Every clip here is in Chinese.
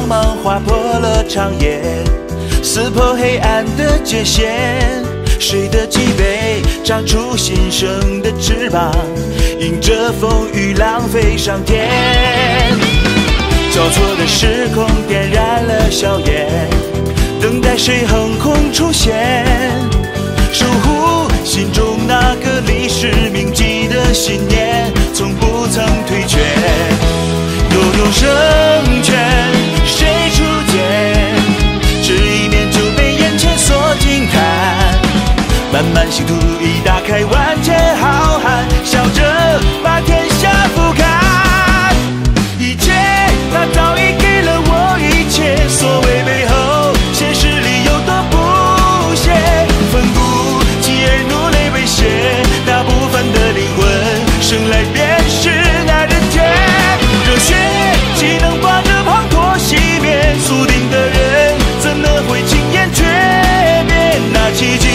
光芒划破了长夜，撕破黑暗的界限。谁的脊背长出新生的翅膀，迎着风与浪飞上天。交错的时空点燃了硝烟，等待谁横空出现，守护心中那个历史铭记的信念，从不曾退却。悠悠生权，谁出剑？只一面就被眼前所惊叹。漫漫星途已打开，万千浩瀚，笑着把天下俯瞰。一切，他早已给了我一切，所谓背后，现实里有多不屑，奋不及而努力为血，那不凡的灵魂，生来便是那人间。热血岂能把这滂沱熄灭？注定的人，怎能会轻言诀别？那奇迹。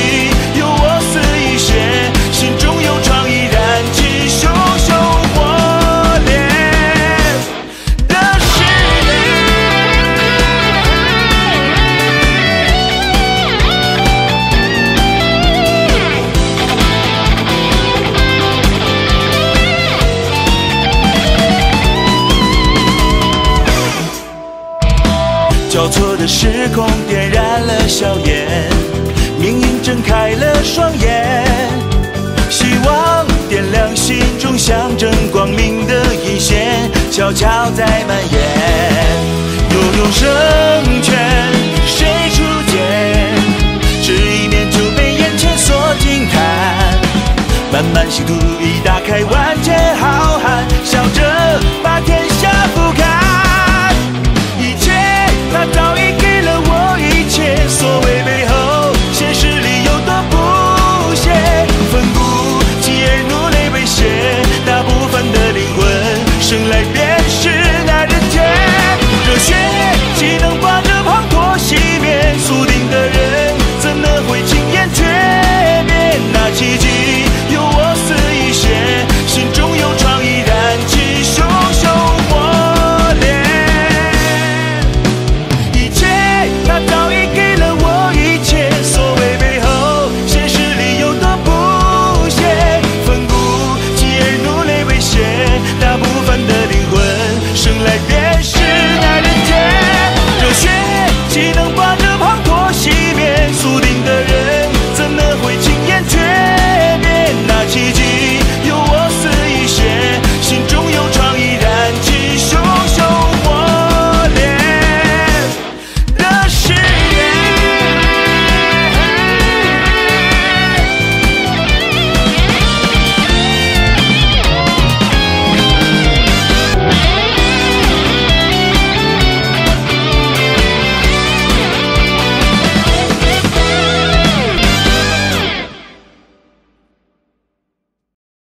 交错的时空点燃了硝烟，命运睁开了双眼，希望点亮心中象征光明的银线，悄悄在蔓延。悠悠生权，谁出剑？只一面就被眼前所惊叹。漫漫星途已打开，万千浩瀚，笑着把天下俯瞰。他早已给了我一切，所谓背后，现实里有多不屑，奋不及而努力为血，那不凡的灵魂，生来便是那人间。热血岂能把这滂沱熄灭？